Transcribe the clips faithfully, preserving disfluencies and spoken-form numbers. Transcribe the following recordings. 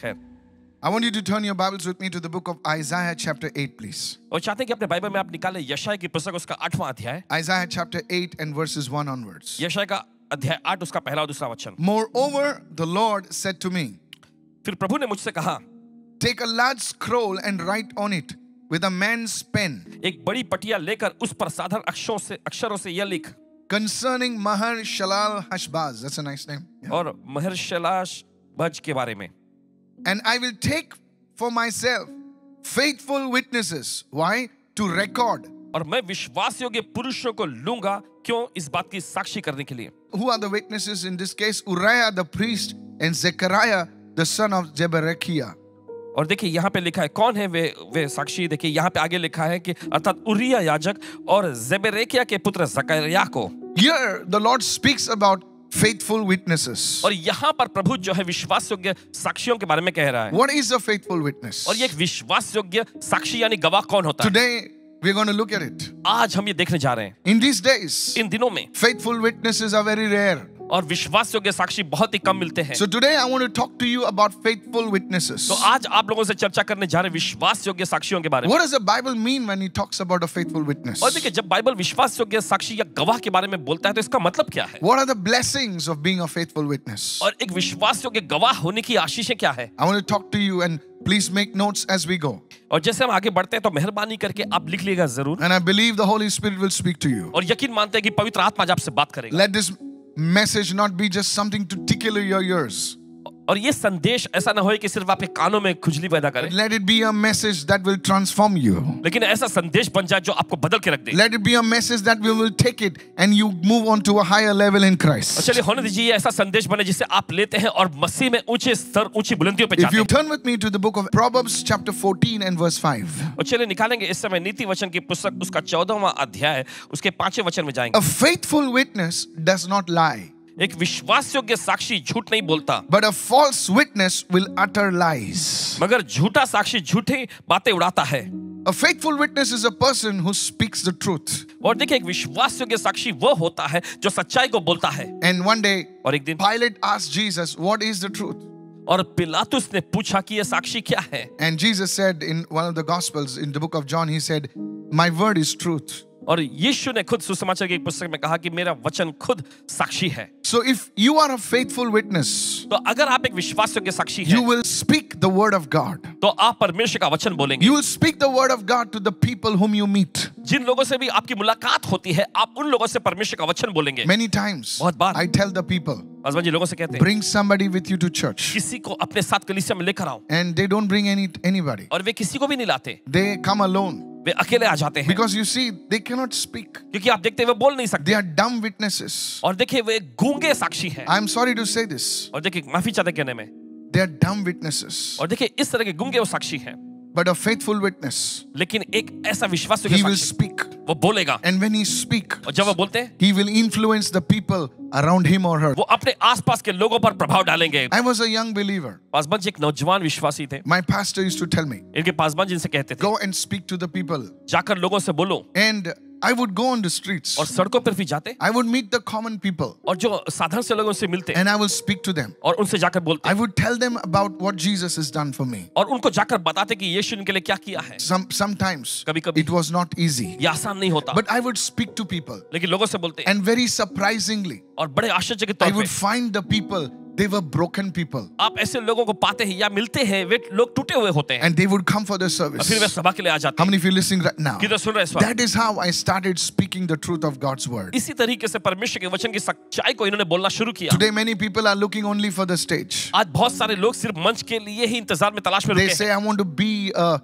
खैर, I want you to turn your Bibles with me to the book of Isaiah chapter eight, please. और चाहते हैं कि अपने बाइबल में आप निकालें यशायाह की पुस्तक उसका आठवां अध्याय. Isaiah chapter eight and verses one onwards. यशायाह का अध्याय आठ उसका पहला और दूसरा वचन. Moreover, the Lord said to me. फिर प्रभु ने मुझसे कहा. Take a large scroll and write on it with a man's pen. एक बड़ी पटिया लेकर उस पर साधारण अक्षरों से अक्षरों से यह लिख. Concerning Maher-Shalal-Hash-Baz, that's a nice name. और Maher-Shalal-Hash-Baz के बारे में. And I will take for myself faithful witnesses. Why? To record. और मैं विश्वास योग्य पुरुषों को लूँगा क्यों इस बात की साक्षी करने के लिए. Who are the witnesses in this case? Uriah the priest and Zechariah the son of Jeberechiah. और देखिए यहाँ पे लिखा है कौन है वे वे साक्षी. देखिए यहाँ पे आगे लिखा है कि अर्थात उरिया याजक और ज़ेबरेकिया के पुत्र ज़करिया को. Here the Lord speaks about faithful witnesses. और यहाँ पर प्रभु जो है विश्वास योग्य साक्षियों के बारे में कह रहा है. What is a faithful witness? और ये विश्वास योग्य साक्षी यानी गवाह कौन होता है? Today we are going to look at it. आज हम ये देखने जा रहे हैं. In these days, इन दिनों में faithful witnesses are very rare. और विश्वास योग्य साक्षी बहुत ही कम मिलते हैं. So today I want to talk to you about faithful witnesses. तो आज आप लोगों से चर्चा करने जा रहे हैं विश्वास योग्य साक्षियों के बारे में. What does the Bible mean when it talks about a faithful witness? और देखिए जब बाइबल विश्वास योग्य साक्षी या गवाह के बारे में बोलता है तो इसका मतलब क्या है? What are the blessings of being a faithful witness? और एक विश्वास योग्य गवाह होने की आशीषें क्या है? I want to talk to you and please make notes as we go. और जैसे हम आगे बढ़ते हैं तो मेहरबानी करके आप लिख लीजिएगा जरूर. And I believe the Holy Spirit will speak to you. और यकीन मानते हैं कि पवित्र आत्मा आज आपसे बात करेगा. Let this message not be just something to tickle your ears. और ये संदेश ऐसा ना होए कि सिर्फ आपके कानों में खुजली पैदा करे. Let it be a message that will transform you. लेकिन ऐसा संदेश बन जाए जो आपको बदल के रख दे. Let it be a message that we will take it and you move on to a higher level in Christ. चलिए होने दीजिए ऐसा संदेश बने जिसे आप लेते हैं और मसीह में ऊंचे स्तर ऊंची बुलंदियों पे जाते हैं. If you turn with me to the book of Proverbs chapter fourteen and verse five. और चलिए निकालेंगे इस समय नीति वचन की पुस्तक उसका चौदहवां अध्याय उसके पांचवें वचन में जाएंगे. A faithful witness does not lie. एक विश्वास योग्य साक्षी झूठ नहीं बोलता. But a false witness will utter lies. मगर झूठा साक्षी झूठी बातें उड़ाता है. A faithful witness is a person who speaks the truth. और देखिए एक विश्वास योग्य साक्षी वो होता है जो सच्चाई को बोलता है. And one day, और एक दिन Pilate asked Jesus, "What is the truth?" और पिलातुस ने पूछा कि ये साक्षी क्या है. And Jesus said in one of the Gospels, in the book of John, he said, "My word is truth." और यीशु ने खुद सुसमाचार की पुस्तक में कहा कि मेरा वचन खुद साक्षी है. So if you are a faithful witness, तो अगर आप एक विश्वास योग्य साक्षी हैं, you will speak the word of God. तो आप परमेश्वर का वचन बोलेंगे. You will speak the word of God to the people whom you meet. जिन लोगों से भी आपकी मुलाकात होती है आप उन लोगों से परमेश्वर का वचन बोलेंगे. Many times, बहुत बार, I tell the people. आजमान जी लोगों से कहते हैं. Bring somebody with you to church. किसी को अपने साथ कलीसिया में लेकर आओ. And they don't bring any anybody. और वे किसी को भी नहीं लाते. They come alone. वे अकेले आ जाते हैं. Because you see, they cannot speak. क्योंकि आप देखते हैं वे बोल नहीं सकते. They are dumb witnesses. और देखिए वे गूंगे साक्षी हैं. I am sorry to say this. और देखिए माफी चाहते कहने में. They are dumb witnesses. और देखिए इस तरह के गूंगे वो साक्षी हैं. But a faithful witness. लेकिन एक ऐसा विश्वास योग्य साक्षी. He will speak. वो बोलेगा. And when he speak, और जब वो बोलते हैं, he will influence the people around him or her. वो अपने आसपास के लोगों पर प्रभाव डालेंगे. I was a young believer. Paswan ji एक नौजवान विश्वासी थे. My pastor used to tell me. इनके पासवान जी इनसे कहते थे. Go and speak to the people. जाकर लोगों से बोलो. And I would go on the streets. और सड़कों पर भी जाते. I would meet the common people. और जो साधारण से लोगों से मिलते. And I will speak to them. और उनसे जाकर बोलते. I would tell them about what Jesus has done for me. और उनको जाकर बताते कि यीशु इनके लिए क्या किया है. Some sometimes. कभी-कभी. It was not easy. ये आसान नहीं होता. But I would speak to people. लेकिन लोगों से बोलते. And very surprisingly. और बड़े आश्चर्य के तौर पे. I would find the people. They were broken people. आप ऐसे लोगों को पाते हैं या मिलते हैं वे लोग टूटे हुए होते हैं. And they would come for the service. फिर वे सभा के लिए आ जाते हैं. How many of you listening right now? किधर सुन रहे हैं इस बार? That is how I started speaking the truth of God's word. इसी तरीके से परमेश्वर के वचन की सच्चाई को इन्होंने बोलना शुरू किया. Today many people are looking only for the stage. आज बहुत सारे लोग सिर्फ मंच के लिए ही इंतजार में तलाश में रुके हैं. They say I want to be a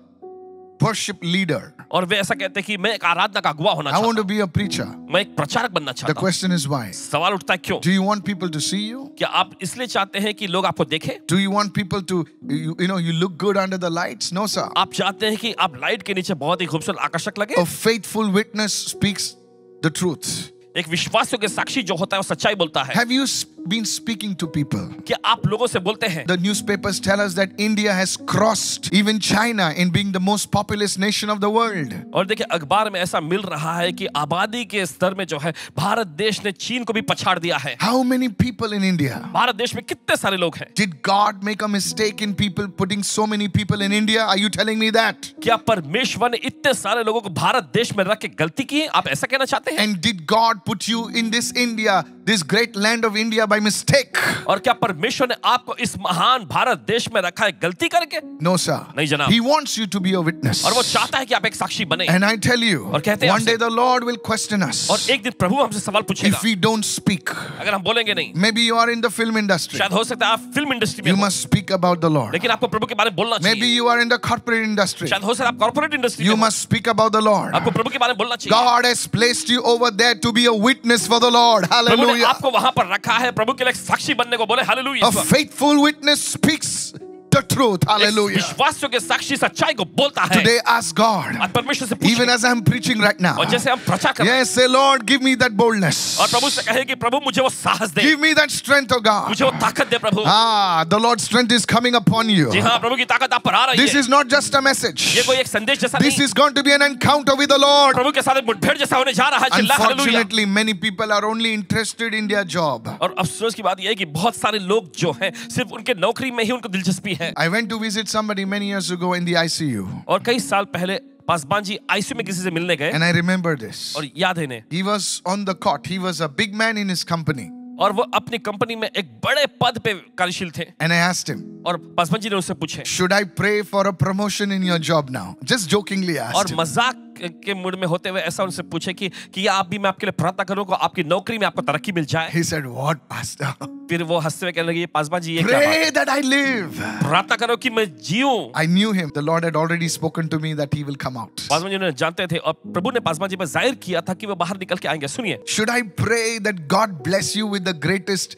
worship leader. और वे ऐसा कहते हैं कि मैं एक आराधना का अगुवा होना चाहता हूं. I want to be a preacher. मैं एक प्रचारक बनना चाहता हूं. The question is why? सवाल उठता है क्यों? Do you want people to see you? क्या आप इसलिए चाहते हैं कि लोग आपको देखें? Do you want people to you, you know you look good under the lights? No sir. आप चाहते हैं कि आप लाइट के नीचे बहुत ही खूबसूरत आकर्षक लगे? A faithful witness speaks the truth. एक विश्वास योग्य साक्षी जो होता है वो सच्चाई बोलता है. Have you been speaking to people. क्या आप लोगों से बोलते हैं? The newspapers tell us that India has crossed even China in being the most populous nation of the world. और देखिए अखबार में ऐसा मिल रहा है कि आबादी के स्तर में जो है भारत देश ने चीन को भी पछाड़ दिया है. How many people in India? Bharat देश में कितने सारे लोग हैं? Did God make a mistake in people putting so many people in India? Are you telling me that? क्या परमेश्वर ने इतने सारे लोगों को भारत देश में रख के गलती की? आप ऐसा कहना चाहते हैं? And did God put you in this India, this great land of India by mistake? और क्या परमेश्वर ने आपको इस महान भारत देश में रखा है गलती करके? No sir. नहीं जनाब. He wants you to be a witness. और वो चाहता है कि आप एक साक्षी बने. And I tell you, one day the Lord will question us. और एक दिन प्रभु हमसे सवाल पूछेगा. If we don't speak, अगर हम बोलेंगे नहीं. Maybe you are in the film industry. शायद हो सकता है आप फिल्म इंडस्ट्री में हो. You must speak about the Lord. लेकिन आपको प्रभु के बारे में बोलना चाहिए. Maybe you are in the corporate industry. शायद हो सकता है आप कॉर्पोरेट इंडस्ट्री में हो. You must speak about the Lord. आपको प्रभु के बारे में बोलना चाहिए. God has placed you over there to be a witness for the Lord. Hallelujah. आपको वहाँ पर रखा है प्रभु के लिए साक्षी बनने को. बोले hallelujah. A faithful witness speaks the truth. Hallelujah. विश्वासियों के साक्षी सच्चाई को बोलता है. Today ask God. आज परमेश्वर से पूछिए. Even as I am preaching right now. और जैसे हम प्रचार कर रहे हैं. Yes, say Lord, give me that boldness. और प्रभु से कहे कि प्रभु मुझे वो साहस दे. Give me that strength, O God. मुझे वो ताकत दे प्रभु. Ah, the Lord's strength is coming upon you. जी हाँ, प्रभु की ताकत आप पर आ रही है. This is not just a message. ये कोई एक संदेश जैसा नहीं. This is going to be an encounter with the Lord. प्रभु के साथ एक मुठभेड़ जैसा होने जा रहा है. Unfortunately, many people are only interested in their job. और अफसोस की बात यह है कि बहुत सारे लोग जो हैं सिर्फ उनके नौकरी में ही उनको दिलचस्पी. I went to visit somebody many years ago in the I C U. और कई साल पहले पासवान जी आईसीयू में किसी से मिलने गए. And I remember this. और याद है ने. He was on the cot. He was a big man in his company. और वो अपनी कंपनी में एक बड़े पद पे कार्यशील थे. And I asked him. और पासवान जी ने उससे पूछे. Should I pray for a promotion in your job now? Just jokingly asked. और मजाक के मूड में होते हुए ऐसा उनसे पूछे कि कि आप भी मैं आपके लिए प्रार्थना करूं को आपकी नौकरी में आपको तरक्की मिल जाए. He said, "What, pastor?" फिर वो हंसते हुए कहने लगे, पासवान जी ये क्या बात? Pray that I live. प्रार्थना करो कि मैं जीऊं. I knew him. The Lord had already spoken to me that he will come out. Paswan ji ने जानते थे और प्रभु ने पासवान जी पर जाहिर किया था कि वो बाहर निकल के आएंगे. सुनिए. Should I pray that God bless you with the greatest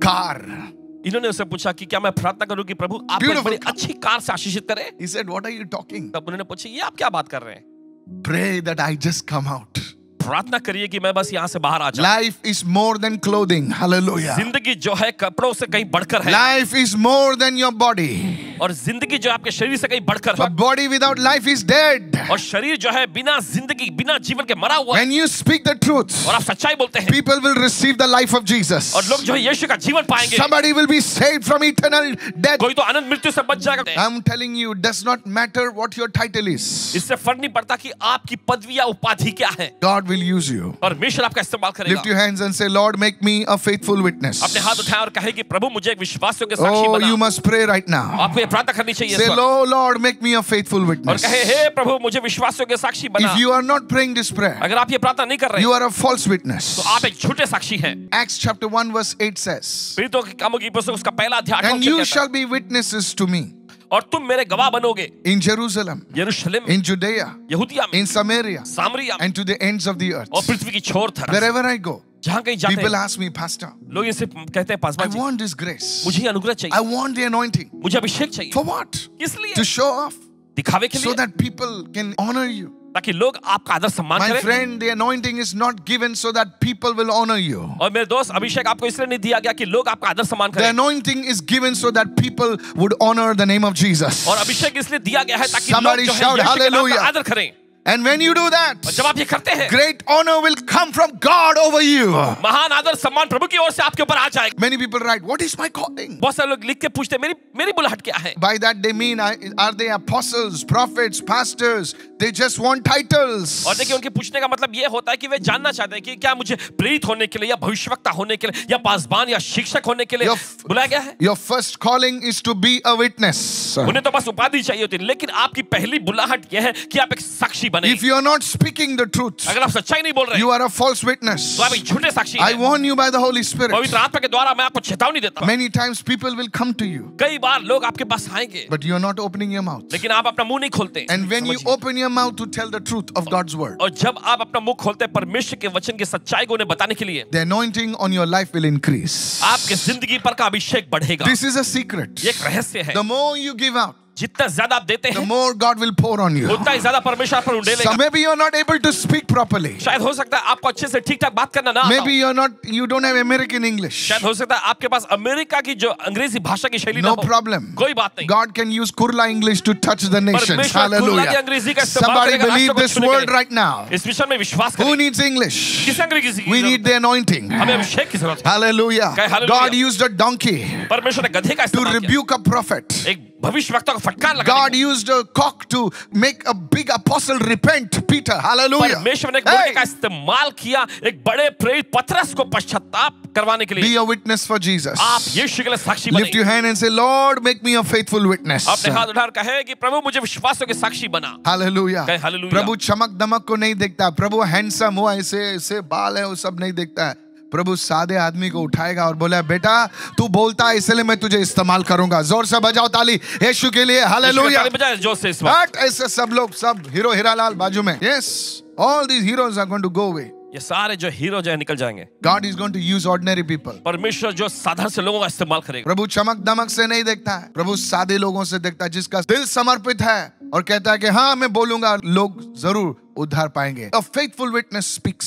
car? इन्होंने उससे पूछा कि क्या मैं प्रार्थना करूं कि प्रभु आपको एक बड़ी अच्छी कार से आशीषित करें. He said, "What are you talking?" तब उन्होंने पूछा, ये आप क्या बात कर रहे हैं? Pray that I just come out. प्रार्थना करिए कि मैं बस यहाँ से बाहर आ जाऊँ. Life is more than clothing. Hallelujah. जिंदगी जो है कपड़ों से कहीं बढ़कर है. Life is more than your body. और जिंदगी जो आपके शरीर से कहीं बढ़कर है. But body without life is dead. और शरीर जो है बिना जिंदगी बिना जीवन के मरा हुआ है. When you speak the truth, और आप सच्चाई बोलते हैं, people will receive the life of Jesus. और लोग जो है यीशु का जीवन पाएंगे. Somebody will be saved from eternal death. कोई तो अनंत मृत्यु से बच जाएगा. I'm telling you, does not matter what your title is. इससे फर्क नहीं पड़ता कि आपकी पदवी या उपाधि क्या है. God will use you. परमेश्वर आपका इस्तेमाल करेगा. Lift your hands and say, Lord, make me a faithful witness. अपने हाथ उठाएं और कहें कि प्रभु मुझे एक विश्वासियों के साक्षी बना. Oh, you must pray right now. आपको प्रार्थना करनी चाहिए. Say, oh Lord, make me a faithful witness. और कहे, हे प्रभु मुझे विश्वासियों के साक्षी बना. If you are not praying this prayer, अगर आप ये प्रार्थना नहीं कर रहे, you are a false witness. तो आप एक झूठे साक्षी हैं. Acts chapter one verse eight says, प्रेरितों के कामों की पुस्तक उसका पहला अध्याय आठवां वचन कहता है, and you shall be witnesses to me. और तुम मेरे गवाह बनोगे. In Jerusalem, यरूशलेम, in Judea, यहूदिया में, in Samaria, Samaria, and to the ends of the earth. और पृथ्वी की छोर तक. Wherever I go, जहाँ कहीं जाते हैं, people ask me, pastor, लोग इनसे कहते हैं, Paswan ji, I want this grace. मुझे अनुग्रह चाहिए. I want the anointing. मुझे अभिषेक चाहिए. For what? किस लिए? To show off. दिखावे के लिए. So that people can honor you. ताकि लोग आपका आदर सम्मान करें. My friend, the anointing is not given so that people will honor you. और मेरे दोस्त अभिषेक आपको इसलिए नहीं दिया गया कि लोग आपका आदर सम्मान करें. The anointing is given so that people would honor the name of Jesus. और अभिषेक इसलिए दिया गया है ताकि लोग जो है यीशु का नाम आदर करें. And when you do that, जब आप ये करते हैं, great honor will come from God over you. महान आदर सम्मान प्रभु की ओर से आपके ऊपर आ जाएगा. Many people write, what is my calling? बहुत सारे लोग लिख के पूछते हैं, मेरी मेरी बुलाहट क्या है? By that they mean, are they apostles, prophets, pastors? They just want titles. और देखिए उनके पूछने का मतलब ये होता है कि वे जानना चाहते हैं कि क्या मुझे प्रेरित होने के लिए या भविष्यवक्ता होने के लिए या पासवान या शिक्षक होने के लिए बुलाया गया है? Your first calling is to be a witness. उन्हें तो बस उपाधि चाहिए होती है, लेकिन आपकी पहली बुलाहट यह है कि आप एक साक्षी. If you are not speaking the truth, अगर आप सच्चाई नहीं बोल रहे, you are a false witness. तो आप एक झूठे साक्षी हैं. I warn you by the Holy Spirit. पवित्र आत्मा के द्वारा मैं आपको चेतावनी देता हूँ. Many times people will come to you. कई बार लोग आपके पास आएंगे. But you are not opening your mouth. लेकिन आप अपना मुंह नहीं खोलते. And when you open your mouth to tell the truth of God's word, और जब आप अपना मुंह खोलते हैं परमेश्वर के वचन की सच्चाई को उन्हें बताने के लिए, the anointing on your life will increase. आपके जिंदगी पर का अभिषेक बढ़ेगा. This is a secret. ये एक रहस्य है. The more you give out, जितना ज़्यादा आप देते हैं, the more God will pour on you. उतना ही ज़्यादा परमेश्वर आप पर उड़े लेगा. So maybe you are not able to speak properly. शायद हो सकता है आपको अच्छे से ठीक-ठाक बात करना ना आता. Maybe you are not, you don't have American English. शायद हो सकता है आपके पास अमेरिका की जो अंग्रेजी भाषा की शैली ना हो. No problem. कोई बात नहीं. God can use Kurla English to touch the nations. Hallelujah. Somebody believe this word right now. इस मिशन में विश्वास करें. Who needs English? किस अंग्रेजी की? We need the anointing. हमें अभिषेक की ज़रूरत है. Hallelujah. God used a donkey to rebuke a prophet. God used a cock to make a big apostle repent, Peter. Hallelujah. Hey. Be a witness for Jesus. Lift your hand and say, Lord, make me a faithful witness. Hallelujah. प्रभु चमक दमक को नहीं देखता, प्रभु handsome हुआ ऐसे ऐसे बाल है वो सब नहीं देखता है. प्रभु सादे आदमी को उठाएगा और बोला, बेटा तू बोलता है इसलिए मैं तुझे इस्तेमाल करूंगा. जोर से बजाओ ताली यीशु के लिए. हालेलुया. ऐसे सब लोग, सब हीरो हीरालाल बाजू में. Yes, all these heroes are going to go away. ये सारे जो हीरो जो है निकल जाएंगे. God is going to use ordinary people. परमेश्वर जो साधारण से लोगों का इस्तेमाल करेगा. प्रभु चमक दमक से नहीं देखता है, प्रभु सादे लोगों से देखता है जिसका दिल समर्पित है और कहता है कि हाँ मैं बोलूंगा, लोग जरूर उद्धार पाएंगे. A faithful witness speaks.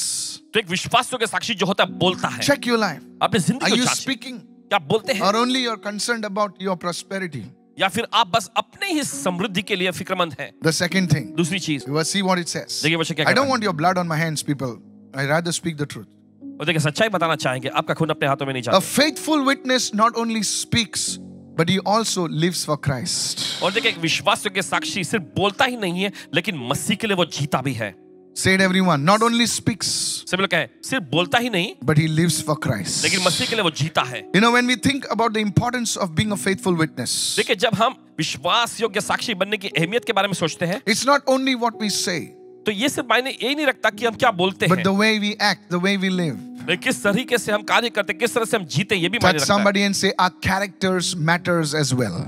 तो एक विश्वासों के साक्षी जो होता है बोलता है. Check your life. अपनी जिंदगी को जांचो. क्या आप बोलते हैं? Or only you are concerned about your prosperity. या फिर आप बस अपने ही समृद्धि के लिए फिक्रमंद हैं. The second thing. दूसरी चीज. You will see what it says. देखिए बच्चे क्या कहता है. I don't want your blood on my hands, people. I rather speak the truth. और देखिए सच्चाई बताना चाहेंगे, आपका खून अपने हाथों में नहीं चाहते. A faithful witness not only speaks, but he also lives for Christ. और देखिए एक विश्वासों के साक्षी सिर्फ बोलता ही नहीं है, लेकिन मसीह के लिए वो जीता भी है. Said everyone, not only speaks, सब लोग कहे सिर्फ बोलता ही नहीं, but he lives for Christ. लेकिन मसीह के लिए वो जीता है. You know, when we think about the importance of being a faithful witness, देखिए जब हम विश्वास योग्य साक्षी बनने की अहमियत के बारे में सोचते हैं, it's not only what we say. तो ये सिर्फ मायने ये नहीं रखता कि हम क्या बोलते हैं, but the way we act, the way we live. किस तरीके से हम कार्य करते, किस तरह से हम जीते, ये भी मायने रखता है. Touch somebody and say our characters matters as well.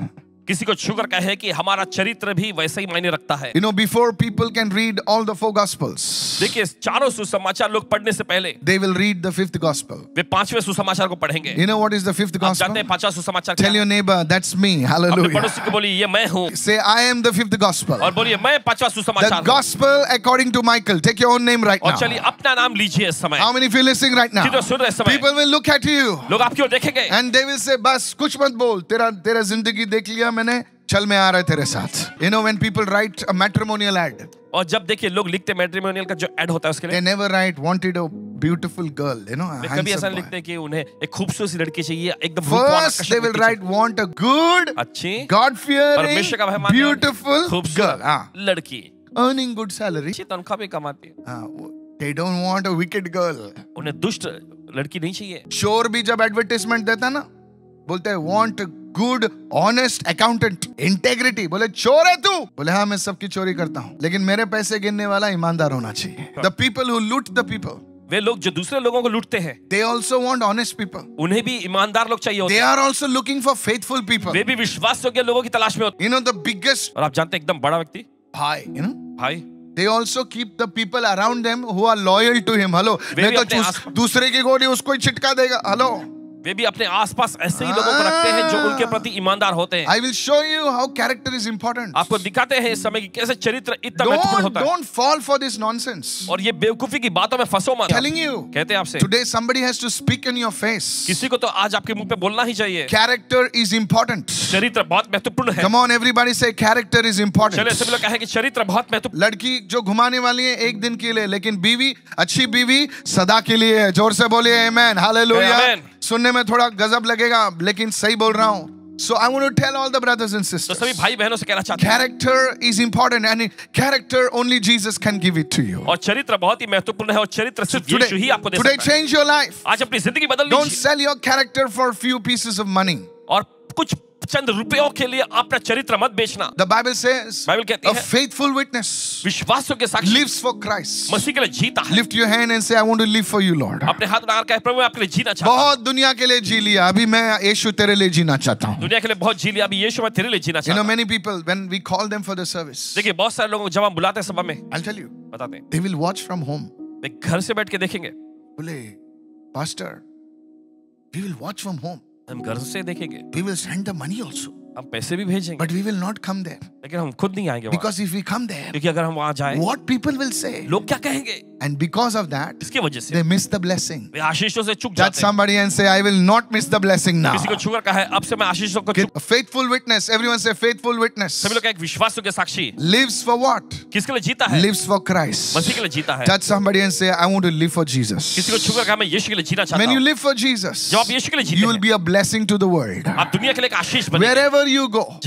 किसी को छूकर कहे कि हमारा चरित्र भी वैसे ही मायने रखता है. You know, before people can read all the four gospels. देखिए चारों सुसमाचार लोग पढ़ने से पहले. They will read the fifth gospel. वे पांचवें सुसमाचार को पढ़ेंगे. You know what is the fifth gospel? आप जानते हैं पांचवा सुसमाचार क्या? Tell your neighbor, that's me. Hallelujah. अपने पड़ोसी को बोलिए ये मैं हूँ. Say I am the fifth gospel. और बोलिए मैं पांचवा सुसमाचार. The gospel according to Michael. Take your own name right now. और चलिए अपना नाम लीजिए इस समय. How many of you listening right now? कितने सुन रहे समय? People will look at you. लोग आपकी ओर देखेंगे. And they will say बस कुछ मत बोल, तेरा तेरा जिंदगी देख लिया मैंने, चल मैं आ रहा है तेरे साथ. You know, when people write a matrimonial ad. और जब देखिए लोग लिखते मैट्रिमोनियल का जो एड होता है उसके लिए. They never write wanted a beautiful girl, you know. वे कभी ऐसा लिखते कि उन्हें एक खूबसूरत सी लड़की चाहिए, एकदम रूपवान. First they will write want a good, अच्छी, God-fearing, beautiful girl, लड़की, earning good salary, अच्छी तनख्वाह भी कमाती है. They don't want a wicked girl. उन्हें दुष्ट लड़की नहीं चाहिए. Sure भी जब एडवर्टाइजमेंट देता ना, बोलते हैं want good, honest accountant, integrity. बोले चोर है तू? बोले हाँ मैं सबकी चोरी करता हूँ, लेकिन मेरे पैसे गिनने वाला ईमानदार होना चाहिए. The people who loot the people. वे लोग जो दूसरे लोगों को लूटते हैं. They also want honest people. उन्हें भी ईमानदार लोग चाहिए होते हैं. They are also looking for faithful people. वे भी विश्वास योग्य लोगों की तलाश में होते हैं. You know the biggest. और आप जानते हैं एकदम बड़ा व्यक्ति. भाई, you know. भाई. They also keep the people around them who are loyal to him. Hello. नहीं तो दूसरे की गोली उसको ही छिटका देगा. Hello. वे भी अपने आसपास ऐसे ही लोगों को रखते हैं जो उनके प्रति ईमानदार होते हैं. I will show you how character is important. आपको दिखाते हैं इस समय कि कैसे चरित्र इतना महत्वपूर्ण होता है. Don't fall for this nonsense. और ये बेवकूफी की बातों में फंसो मत. Telling you. कहते हैं आपसे. Today somebody has to speak in your face. किसी को तो आज आपके मुंह पे बोलना ही चाहिए. Character is important. चरित्र बहुत महत्वपूर्ण है. Come on everybody say character is important. चलिए सभी लोग कहें कि चरित्र बहुत महत्वपूर्ण. लड़की जो घुमाने वाली है एक दिन के लिए, लेकिन बीवी, अच्छी बीवी सदा के लिए है. जोर से बोलिए amen. Hallelujah. सुनने में थोड़ा गजब लगेगा, लेकिन सही बोल रहा हूँ. So I want to tell all the brothers and sisters. तो सभी भाई बहनों से कहना चाहता हूँ. Character is important, and character only Jesus can give it to you. और चरित्र बहुत ही महत्वपूर्ण है, और चरित्र सिर्फ यीशु ही आपको दे सकता है. Today change your life. आज अपनी जिंदगी बदल लीजिए. Don't sell your character for few pieces of money. और कुछ चंद रुपयों के लिए अपना चरित्र मत बेचना. The Bible says, बाइबल कहती है, a faithful witness, विश्वासों के साक्षी, lives for Christ, मसीह के लिए जीता है. Lift your hand and say, I want to live for you, Lord. अपने हाथ उठाकर कहे, प्रभु मैं आपके लिए जीना चाहता हूँ. बहुत दुनिया के लिए जी लिया, अभी मैं यीशु तेरे लिए जीना चाहता हूँ. दुनिया के लिए बहुत जी लिया, अभी यीशु मैं तेरे लिए जीना चाहता हूँ. You know, many people when we call them for the service, देखिए बहुत सारे लोगों को जब हम बुलाते हैं सभा में, I'll tell you, बताते हैं, they will watch from home. वे घर से बैठ के देखेंगे. बोले pastor, we will watch from home. हम घर से देखेंगे. We will send the money also. But we will not come there. Because if we come there, what people will say? And because of that, they miss the blessing. Touch somebody and say, I will not miss the blessing now. A faithful witness. Everyone say, faithful witness. Lives for what? Lives for Christ. Touch somebody and say, I want to live for Jesus. When you live for Jesus, you will be a blessing to the world. Wherever you go,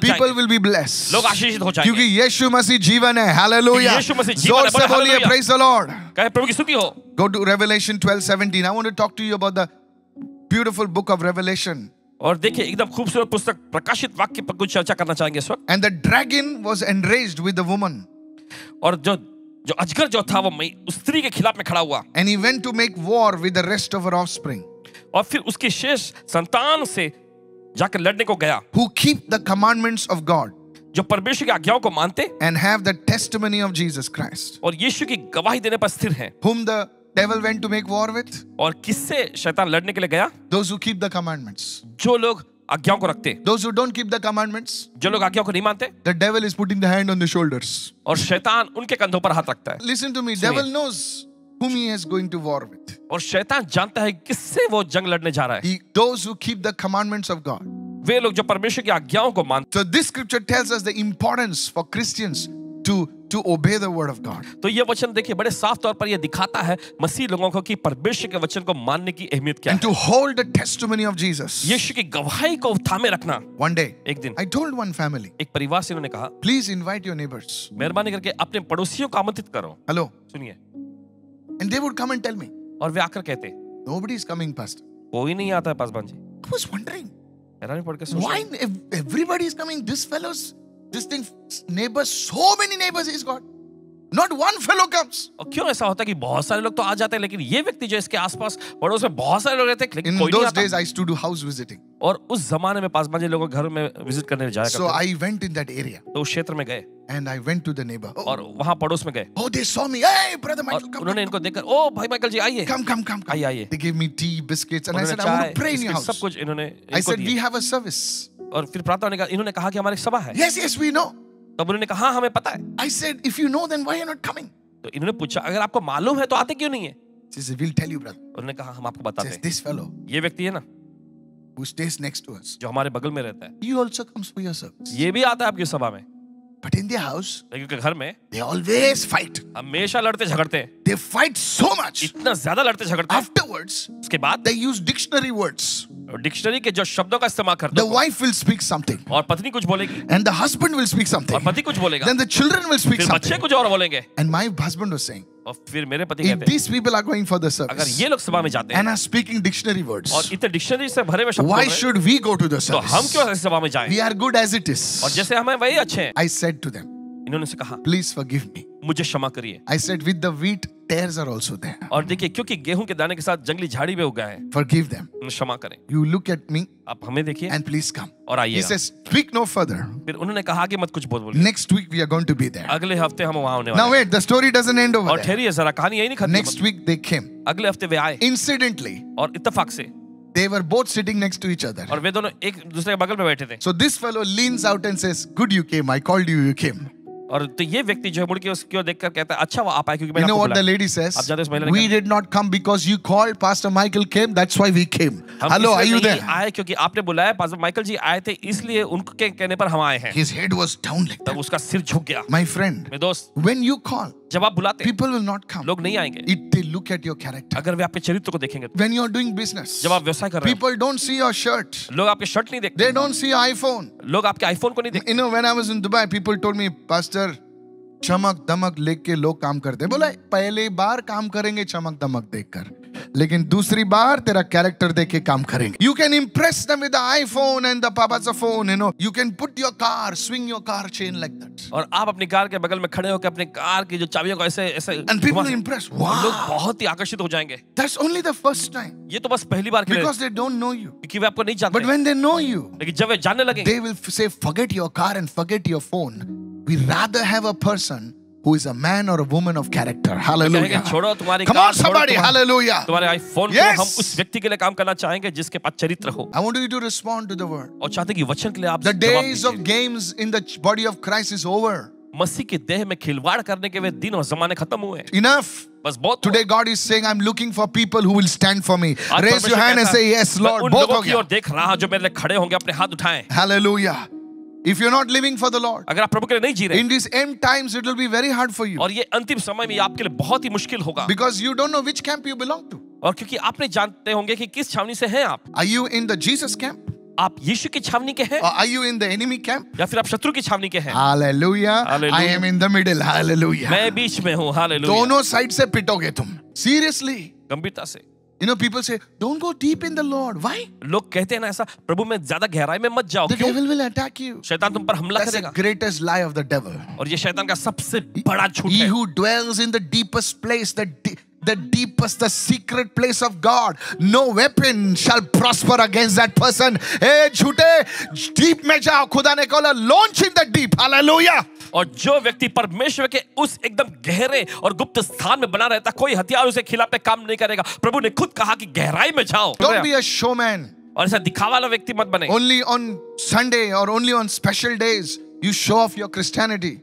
people will be blessed. Kyunki Yeshu Masih Jeevan hai. Hallelujah. Zor se boliye, praise the Lord. Go to Revelation twelve seventeen. I want to talk to you about the beautiful book of Revelation. And the dragon was enraged with the woman. And he went to make war with the rest of her offspring. Who keep the commandments of God and have the testimony of Jesus Christ, whom the devil went to make war with. Those who keep the commandments. Those who don't keep the commandments, the devil is putting the hand on the shoulders. Listen to me, devil knows whom he is going to war with. He, those who keep the commandments of God. So this scripture tells us the importance for Christians to, to obey the word of God. And to hold the testimony of Jesus. One day, I told one family, please invite your neighbors. Hello. And they would come and tell me, nobody is coming, Pastor. I was wondering, why everybody is coming? This fellow's, this thing, neighbors, so many neighbors he's got. Not one fellow comes. In those days, I used to do house visiting. So I went in that area. And I went to the neighbor. Oh, oh they saw me. Hey, Brother Michael, come, come, come. Come, come, come. They gave me tea, biscuits. And I said, I want to pray in your house. I said, we have a service. Yes, yes, we know. I said, if you know, then why are you not coming? She said, we'll tell you, brother. She says, this fellow who stays next to us, he also comes for your service. But in their house, they always fight. They fight so much. Afterwards, they use dictionary words. The wife will speak something. And the husband will speak something. Then the children will speak something. And my husband was saying, if these people are going for the service and are speaking dictionary words, why should we go to the service? We are good as it is. I said to them, please forgive me. I said, with the wheat, tares are also there. Forgive them. You look at me and please come. He says, speak no further. Next week we are going to be there. Now wait, the story doesn't end over there. Next week they came. Incidentally, they were both sitting next to each other. So this fellow leans out and says, good you came, I called you, you came. You know what the lady says? We did not come because you called, Pastor Michael came, that's why we came. Hello, are you there? His head was down like that. My friend, when you call, people will not come. It, they look at your character. When you are doing business, people don't see your shirt. They don't see your iPhone. You know, when I was in Dubai, people told me, Pastor, chamak damak leke log kaam karte. Bola, pehle baar kaam karenge chamak damak dekkar. Lekin dusri baar tera character dekhe kaam karenge. You can impress them with the iPhone and the papa's phone, you know. You can put your car, swing your car chain like that. Aur aap apni car ke bagal mein khade hoke apni car ki jo chabiyon ko aise aise. And people are impressed. Wow. Log bahut hi aakashit ho jayenge. That's only the first time. Ye to bas pehli baar ke liye. Because they don't know you. Kyunki wo aapko nahi jante. But when they know you, lekin jab wo jaanne lagenge, they will say, forget your car and forget your phone. We rather have a person who is a man or a woman of character. Hallelujah. Come on, somebody. Hallelujah. Yes. I want you to respond to the word. The days of games in the body of Christ is over. Enough. Today God is saying, I'm looking for people who will stand for me. Raise your hand and say, yes, Lord. Both of you. Hallelujah. If you're not living for the Lord, in these end times, it will be very hard for you. Because you don't know which camp you belong to. Are you in the Jesus camp? आप यीशु की छावनी के हैं? Are you in the enemy camp? या फिर आप शत्रु की छावनी के हैं? Hallelujah. Hallelujah. I am in the middle. Hallelujah. मैं बीच में हूँ. Hallelujah. दोनों साइड से पिटोगे तुम. Seriously. गंभीरता से. You know, people say, don't go deep in the Lord. Why? लोग कहते हैं ना ऐसा, प्रभु में ज़्यादा गहराई में मत जाओ. The devil will attack you. शैतान तुम पर हमला करेगा. That's the greatest lie of the devil. और ये शैतान का सबसे बड़ा झूठ है. He who dwells in the deepest place, the The deepest, the secret place of God. No weapon shall prosper against that person. Hey, jhute, deep mein jao. Khuda ne kola, launch in the deep. Hallelujah. और जो व्यक्ति परमेश्वर के उस एकदम गहरे और गुप्त स्थान में बना रहता, कोई हथियार उसके खिलाफ काम नहीं करेगा. प्रभु ने खुद कहा कि गहराई में जाओ. Don't be a showman. और ऐसा दिखावाला व्यक्ति मत बने. Only on Sunday or only on special days you show off your Christianity.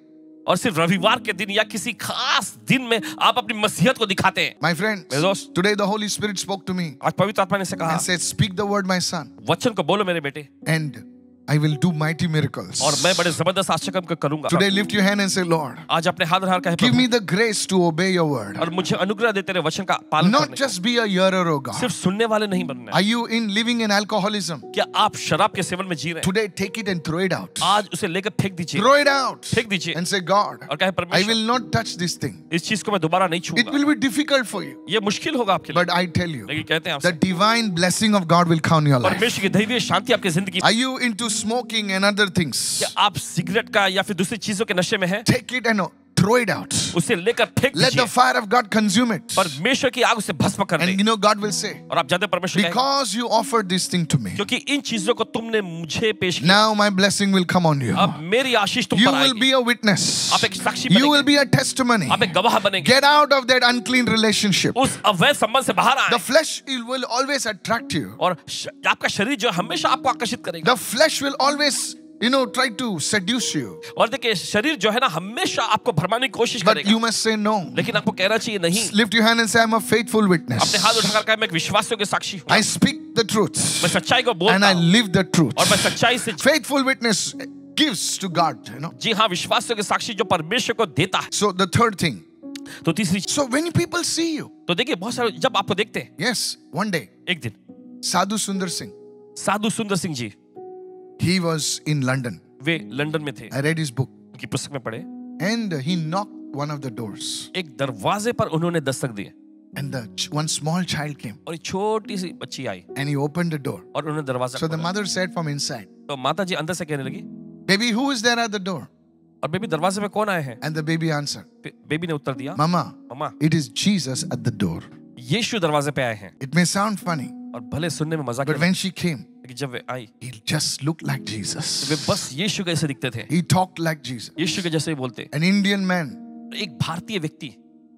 और सिर्फ रविवार के दिन या किसी खास दिन में आप अपनी मसीहत को दिखाते हैं. My friends, today the Holy Spirit spoke to me. आज पवित्र आत्मा ने से कहा. And said, speak the word, my son. वचन को बोलो मेरे बेटे. And I will do mighty miracles. और मैं बड़े जबरदस्त आश्चर्यकर्म करूंगा. Today lift your hand and say, Lord. आज अपने हाथ उठाकर कहें. Give me the grace to obey your word. और मुझे अनुग्रह दे तेरे वचन का पालन करने. Not just be a hearer, O God. सिर्फ सुनने वाले नहीं बनना. Are you in living in alcoholism? क्या आप शराब के सेवन में जी रहे हैं? Today take it and throw it out. आज उसे लेकर फेंक दीजिए. Throw it out. फेंक दीजिए. And say, God. और कहें परमेश्वर. I will not touch this thing. इस चीज को मैं दोबारा नहीं छूऊंगा. It will be difficult for you. ये मुश्किल होगा आपके लिए. But I tell you. लेकिन कहते हैं आपसे. The divine blessing of God will crown your life. परमेश्वर की दैवीय शांति आपकी जिंदगी. Are you into smoking and other things? आप सिगरेट का या फिर दूसरी चीजों के नशे में हैं? Take it and throw it out. उसे लेकर फेंक दीजिए. Let the fire of God consume it. परमेश्वर की आग उसे भस्म कर दे. And you know God will say. और आप जानते हैं परमेश्वर कहेगा. Because you offered this thing to me. क्योंकि इन चीजों को तुमने मुझे पेश किया. Now my blessing will come on you. अब मेरी आशीष तुम पर आएगी. You will be a witness. आप एक साक्षी बनेंगे. You will be a testimony. आप एक गवाह बनेंगे. Get out of that unclean relationship. उस अवैध संबंध से बाहर आएं. The flesh will always attract you. और आपका शरीर जो हमेशा आपको आकर्षित करेगा. The flesh will always You know, try to seduce you. और देखिए शरीर जो है ना हमेशा आपको भरमाने की कोशिश करेगा. But you must say no. लेकिन आपको कहना चाहिए नहीं. Lift your hand and say, I'm a faithful witness. अपने हाथ उठाकर कहें मैं एक विश्वासियों के साक्षी हूँ. I speak the truth. मैं सच्चाई को बोलता हूँ. And I live the truth. और मैं सच्चाई से. Faithful witness gives to God, you know. जी हाँ विश्वासियों के साक्षी जो परमेश्वर को देता है. So the third thing. तो तीसरी. So when people see you. तो देखिए बहुत सारे जब आपको देखते हैं. Yes, one day. एक दिन. साधु Sundar Singh. Sadhu Sundar Singh ji. He was in London. वे लंदन में थे. I read his book. उनकी पुस्तक में पढ़े. And he knocked one of the doors. एक दरवाजे पर उन्होंने दस्तक दिए. And the one small child came. और एक छोटी सी बच्ची आई. And he opened the door. और उन्होंने दरवाजा खोला. So the mother said from inside. तो माता जी अंदर से कहने लगी. Baby, who is there at the door? और बेबी दरवाजे पे कौन आए हैं? And the baby answered. Baby ने उत्तर दिया. Mama. Mama. It is Jesus at the door. यीशु दरवाजे पे आए हैं. It may sound funny. और भले सुनने में मजाक. But when she came. जब वे आई, he just looked like Jesus. वे बस यीशु के जैसे दिखते थे. He talked like Jesus. यीशु के जैसे ही बोलते. An Indian man. एक भारतीय व्यक्ति.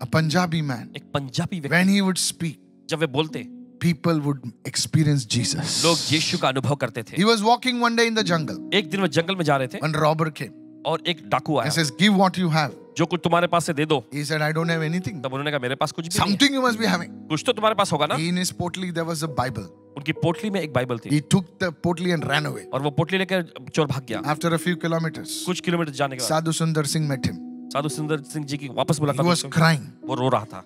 A Punjabi man. एक पंजाबी व्यक्ति. When he would speak. जब वे बोलते. People would experience Jesus. लोग यीशु का अनुभव करते थे. He was walking one day in the jungle. एक दिन वो जंगल में जा रहे थे. When robber came. और एक डाकू आया. He says, give what you have. जो कुछ तुम्हारे पास से दे दो. He said, I don't have anything. तब उन्होंने कहा मेरे पास कुछ भी नहीं है. Something you must be having. कुछ तो तुम्हारे पास होगा ना. In his potli there was a Bible. उनकी पोटली में एक बाइबल थी. He took the potli and ran away. और वो पोटली लेकर चोर भाग गया. After a few kilometers. कुछ किलोमीटर जाने के बाद. साधु सुंदर सिंह met him. साधु सुंदर सिंह जी की वापस मुलाकात. He was crying. वो रो रहा था.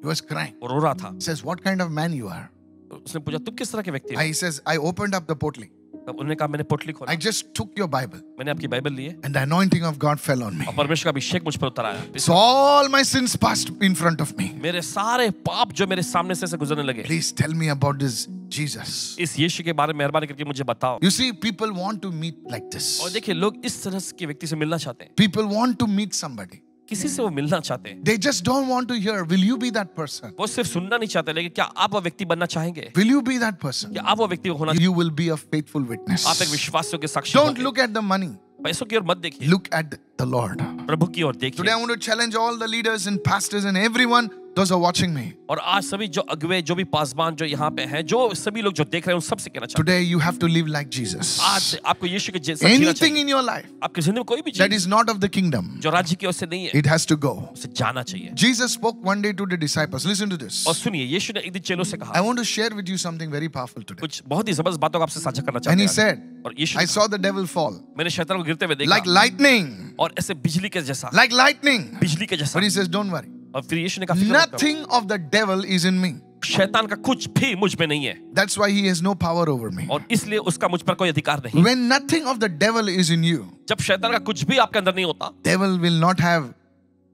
He was crying. वो रो रहा था. He says, what kind of man you are? उसने पूछा तुम किस तरह के व्यक्ति हो? He says, I opened up the potli. तब उन्होंने कहा मैंने पोटली खोला. I just took your Bible. मैंने आपकी बाइबल ली है. And the anointing of God fell on me. और परमेश्वर का अभिषेक मुझ पर उतरा. So all my sins passed in front of me. मेरे सारे पाप जो मेरे सामने से से गुजरने लगे. Please tell me about this Jesus. इस यीशु के बारे में मेहरबानी करके मुझे बताओ. You see, people want to meet like this. और देखिए लोग इस तरह के व्यक्ति से मिलना चाहते हैं. People want to meet somebody. किसी से वो मिलना चाहते हैं. They just don't want to hear. Will you be that person? वो सिर्फ सुनना नहीं चाहते लेकिन क्या आप वो व्यक्ति बनना चाहेंगे? Will you be that person? क्या आप वो व्यक्ति होना? You will be a faithful witness. आप एक विश्वासियों के साक्षी होंगे. Don't look at the money. पैसों की ओर मत देखिए. Look at the Lord. प्रभु की ओर देखिए. Today I want to challenge all the leaders and pastors and everyone those are watching me. और आज सभी जो अगुवे, जो भी पासवान, जो यहाँ पे हैं, जो सभी लोग जो देख रहे हैं, उन सब से कहना चाहता हूँ. Today you have to live like Jesus. आज आपको यीशु के जैसा जीना चाहिए. Anything in your life. आपकी ज़िंदगी में कोई भी चीज़ that is not of the kingdom. जो राज्य की ओर से नहीं है. It has to go. उसे जाना चाहिए. Jesus spoke one day to the disciples. Listen to this. और सुनिए, यीशु ने एक दिन चेलों से कहा. I want to share with you something very powerful today. कुछ बहुत ही जबरदस्त बातों को आपसे साझा करना चाहता हूँ. And he said. और यीशु. I saw the devil fall. मैंने शैतान को गिरते हुए देखा. Like lightning. और ऐसे बिजली के जैसा. Like lightning. बिजली के जैसा. But he says, don't worry. Nothing of the devil is in me. शैतान का कुछ भी मुझ में नहीं है. That's why he has no power over me. और इसलिए उसका मुझ पर कोई अधिकार नहीं. When nothing of the devil is in you, जब शैतान का कुछ भी आपके अंदर नहीं होता, devil will not have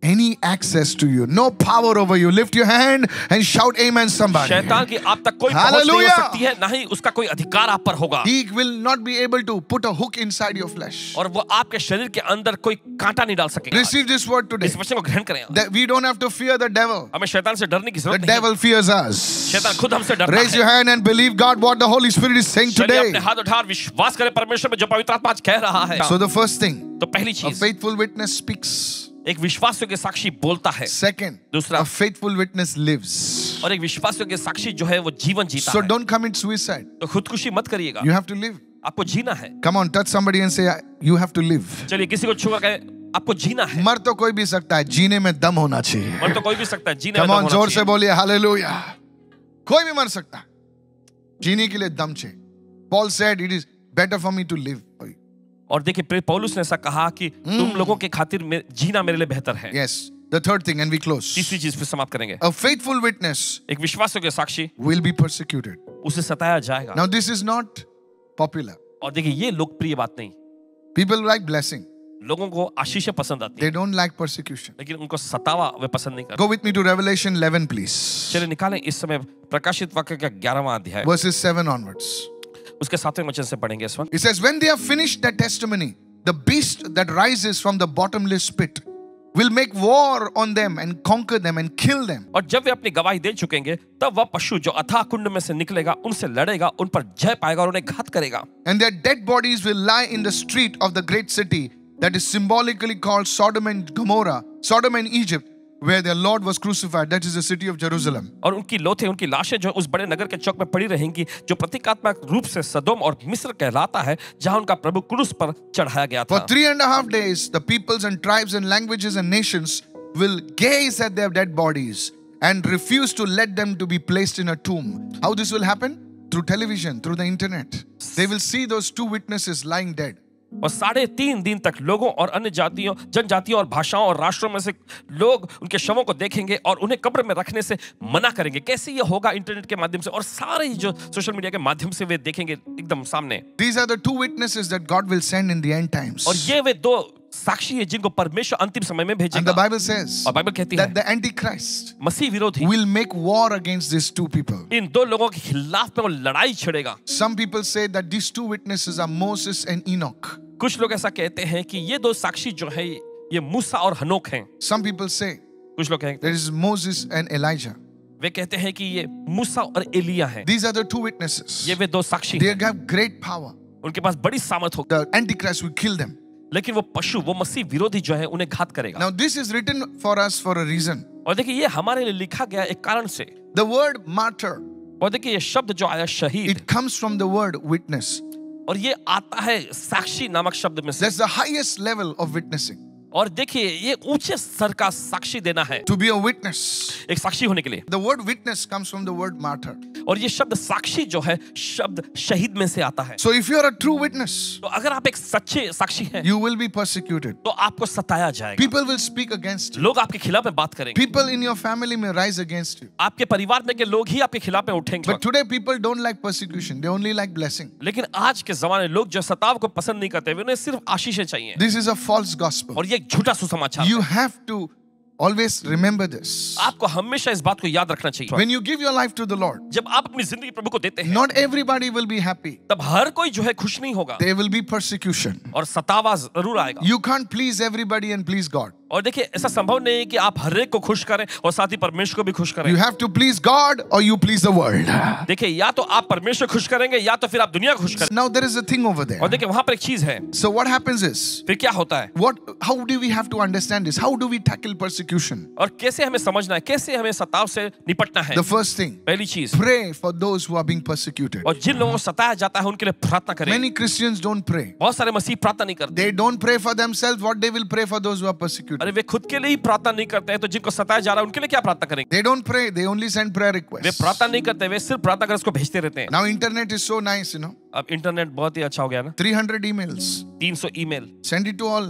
any access to you, no power over you. Lift your hand and shout amen somebody. शैतान की आप तक कोई पहुंच नहीं हो सकती है, ना ही उसका कोई अधिकार आप पर होगा. He will not be able to put a hook inside your flesh. और वो आपके शरीर के अंदर कोई कांटा नहीं डाल सकेगा. Receive this word today. इस वचन को ग्रहण करें. We don't have to fear the devil. हमें शैतान से डरने की जरूरत नहीं है. The devil fears us. शैतान खुद हमसे डरता है. Raise your hand and believe God what the Holy Spirit is saying today. अपने हाथ उठा विश्वास करें परमेश्वर में जो पवित्र आत्मा आज कह रहा है. So the first thing. तो पहली चीज. A faithful witness speaks. एक विश्वासियों के साक्षी बोलता है. Second, दूसरा, a faithful witness lives. और एक विश्वासियों के साक्षी जो है वो जीवन जीता है. So don't commit suicide. तो खुदकुशी मत करिएगा. You have to live. आपको जीना है. Come on, touch somebody and say you have to live. चलिए किसी को छूकर कहे आपको जीना है. मर तो कोई भी सकता है, जीने में दम होना चाहिए. मर तो कोई भी सकता है, जीने में दम होना चाहिए. Come on, जोर से बोलिए हालेलुया. कोई भी मर सकता है, जीने के लिए दम चाहिए. Paul said it is better for me to live. और देखिए पौलुस ने ऐसा कहा कि mm. तुम लोगों के खातिर में, जीना मेरे लिए बेहतर है. Yes, the third thing and we close. तीसरी चीज फिर समाप्त करेंगे. A faithful witness. एक विश्वासियों के साक्षी will be persecuted. उसे सताया जाएगा. Now this is not popular. और देखिए ये लोकप्रिय बात नहीं. People like blessing. लोगों को आशीषें पसंद आती हैं. They don't like persecution. लेकिन उनको सतावा वे पसंद नहीं करते. Go with me to Revelation eleven please. चलिए निकालें इस समय प्रकाशित वाक्य का ग्यारहवां अध्याय. Verses seven onwards. उसके सातवें वचन से पढ़ेंगे इस वक्त. It says when they have finished their testimony, the beast that rises from the bottomless pit will make war on them and conquer them and kill them. और जब वे अपनी गवाही दे चुकेंगे, तब वह पशु जो अथाह कुंड में से निकलेगा, उनसे लड़ेगा, उन पर जय पाएगा और उन्हें घात करेगा. And their dead bodies will lie in the street of the great city that is symbolically called Sodom and Gomorrah, Sodom and Egypt, where their Lord was crucified. That is the city of Jerusalem. और उनकी लोथे, उनकी लाशें जो उस बड़े नगर के चौक में पड़ी रहेंगी, जो प्रतीकात्मक रूप से सदोम और मिस्र कहलाता है, जहां उनका प्रभु क्रूस पर चढ़ाया गया था. For three and a half days, the peoples and tribes and languages and nations will gaze at their dead bodies and refuse to let them to be placed in a tomb. How this will happen? Through television, through the internet. They will see those two witnesses lying dead. और साढ़े तीन दिन तक लोगों और अन्य जातियों, जनजातियों और भाषाओं और राष्ट्रों में से लोग उनके शवों को देखेंगे और उन्हें कब्र में रखने से मना करेंगे. कैसे ये होगा? इंटरनेट के माध्यम से और सारे जो सोशल मीडिया के माध्यम से वे देखेंगे एकदम सामने. These are the two witnesses that God will send in the end times. और ये वे दो साक्षी है जिनको परमेश्वर अंतिम समय में भेजेगा. And the Bible says और बाइबल कहती है that the antichrist मसीह विरोधी will make war against these two people. इन दो लोगों के खिलाफ में वो लड़ाई छिड़ेगा. Some people say that these two witnesses are Moses and Enoch. कुछ लोग ऐसा कहते हैं कि ये दो साक्षी जो है ये मूसा और हनोक हैं. Some people say कुछ लोग कहते हैं there is Moses and Elijah. वे कहते हैं कि ये मूसा और एलिया हैं. These are the two witnesses. ये वे दो साक्षी हैं. They have great power. उनके पास बड़ी सामर्थ होगी. The antichrist will kill them. लेकिन वो पशु, वो मसीह विरोधी जो है उन्हें घात करेगा. Now this is written for us for a reason. और देखिए ये हमारे लिए लिखा गया एक कारण से. The word martyr. और देखिए ये शब्द जो आया शहीद. It comes from the word witness. और ये आता है साक्षी नामक शब्द में से. That's the highest level of witnessing. और देखिए ये ऊंचे स्तर का साक्षी देना है. To be a witness. एक साक्षी होने के लिए. The word witness comes from the word martyr. और ये शब्द साक्षी जो है शब्द शहीद में से आता है. So if you are a true witness, तो अगर आप एक सच्चे साक्षी हैं, you will be persecuted. तो आपको सताया जाएगा. People will speak against you. लोग आपके खिलाफ में बात करेंगे. People in your family may rise against you. आपके परिवार में के लोग ही आपके खिलाफ में उठेंगे. But today people don't like persecution. They only like blessing. लेकिन आज के जमाने लोग जो सताव को पसंद नहीं करते, उन्हें सिर्फ आशीषें चाहिए. This is a false gospel. और ये झूठा सुसमाचार. You have to always remember this. आपको हमेशा इस बात को याद रखना चाहिए. When you give your life to the Lord, जब आप अपनी जिंदगी प्रभु को देते हैं, not everybody will be happy. तब हर कोई जो है खुश नहीं होगा. There will be persecution. और सतावा जरूर आएगा. You can't please everybody and please God. और देखिए ऐसा संभव नहीं है कि आप हर एक को खुश करें और साथ ही परमेश्वर को भी खुश करें। You have to please God or you please the world. देखिए या तो आप परमेश्वर को खुश करेंगे या तो फिर आप दुनिया को खुश करेंगे। Now there is a thing over there. और देखिए वहाँ पर एक चीज है। So what happens is? फिर क्या होता है? What? How do we have to understand this? How do we tackle persecution? और कैसे हमें समझना है? कैसे हमें सताव से निपटना है? The first thing. पहली चीज। Pray for those who are being persecuted. और जिन लोगों को सताया जाता है उनके लिए प्रार्थना करें। Many Christians don't pray. बहुत सारे मसीह प्रार्थना नहीं करते। They don't pray for themselves. What they will pray for those who are persecuted. अरे वे खुद के लिए ही प्रार्थना नहीं करते हैं तो जिनको सताया जा रहा है उनके लिए क्या प्रार्थना करेंगे? They don't pray, they only send prayer requests. वे प्रार्थना नहीं करते, वे सिर्फ प्रार्थना कर उसको भेजते रहते हैं। Now internet is so nice, you know. अब इंटरनेट बहुत ही अच्छा हो गया ना? three hundred emails. three hundred email. Send it to all.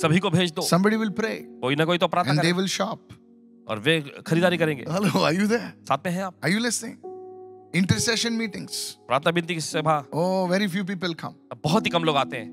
सभी को भेज दो. Somebody will pray. कोई ना कोई तो प्रार्थना करेगा. And they will shop. और वे खरीदारी करेंगे. Hello, are you there? साथ में हैं आप? Are you listening? Intercession meetings. प्रार्थना बिनती की सभा. Oh, very few people come. बहुत ही कम लोग आते हैं.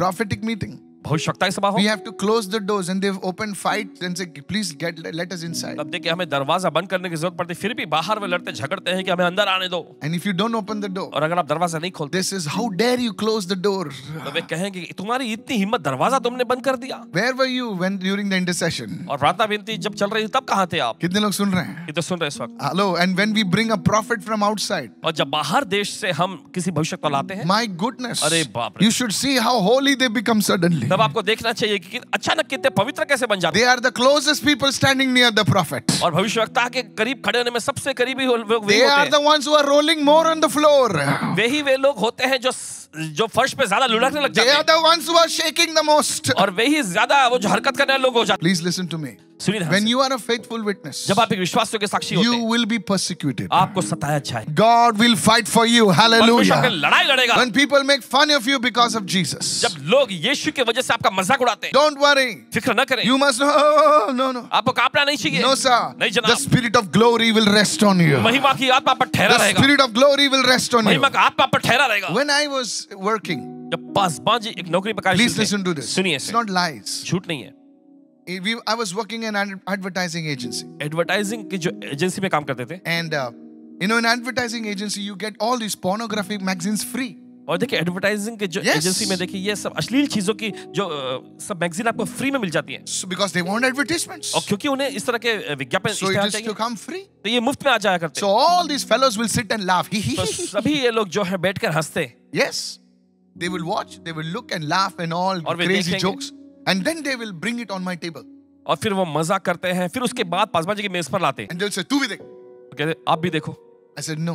Prophetic meeting. भविष्यवक्ता की सभा हो। We have to close the doors and they've opened fight and say please get let us inside. अब देखिए हमें दरवाजा बंद करने की जरूरत पड़ती फिर भी बाहर वे लड़ते झगड़ते हैं कि हमें अंदर आने दो। And if you don't open the door. और अगर आप दरवाजा नहीं खोलते। This is how dare you close the door. तो वे कहेंगे तुम्हारी इतनी हिम्मत दरवाजा तुमने बंद कर दिया। Where were you when during the intercession? और प्रार्थना विनती जब चल रही तब कहाँ थे आप? कितने लोग सुन रहे हैं? कितने सुन रहे हैं इस वक्त? Hello and when we bring a prophet from outside. और जब बाहर देश से हम किसी भविष्यवक्ता लाते हैं। My goodness. अरे बाप रे। You should see how holy they become suddenly. तब आपको देखना चाहिए कि अचानक कितने पवित्र कैसे बन जाते हैं। They are the closest people standing near the prophet. और भविष्यवक्ता के करीब खड़े होने में सबसे करीबी वे होते हैं। They are the ones who are rolling more on the floor. वही वे लोग होते हैं जो जो फर्श पे ज़्यादा लुढ़कने लग जाते हैं। They are the ones who are shaking the most. और वही ज़्यादा वो जो हरकत करने वाले लोग हो जाते हैं। Please listen to me. When you are a faithful witness, जब आप एक विश्वासियों के साक्षी होते हैं, you will be persecuted. आपको सताया जाएगा। God will fight for you. Hallelujah. लड़ाई लड़ेगा। When people make fun of you because of Jesus, जब लोग यीशु के वजह से आपका मजाक उड़ाते हैं, don't worry. फिक्र न करें। You must no no no. आपको कांपना नहीं चाहिए। No sir. नहीं जनाब। The spirit of glory will rest on you. महिमा की आत्मा पर ठहरा रहेगा। The spirit of glory will rest on you. महिमा की आत्मा पर ठहरा रहेगा। When I was working, जब पासबाजी एक नौकरी पर कार्य करते थे, सुनिए, it's not lies. झूठ नहीं है। We, I was working in an advertising agency. Advertising की जो agency में काम करते थे. And uh, you know, in advertising agency, you get all these pornographic magazines free. और देखिए advertising के जो yes. agency में देखिए ये सब अश्लील चीजों की जो uh, सब magazine आपको free में मिल जाती हैं. So because they want advertisements. और क्योंकि उन्हें इस तरह के विज्ञापन so it is to come free. तो ये मुफ्त में आ जाया करते. So all these fellows will sit and laugh. तो सभी ये लोग जो हैं बैठकर हंसते. Yes. They will watch. They will look and laugh and all crazy jokes. And then they will bring it on my table. और फिर वो मजा करते हैं, फिर उसके बाद पासबाजी की मेज पर लाते हैं। And they'll say, "तू भी देख." कहते, "आप भी देखो." I said, "No."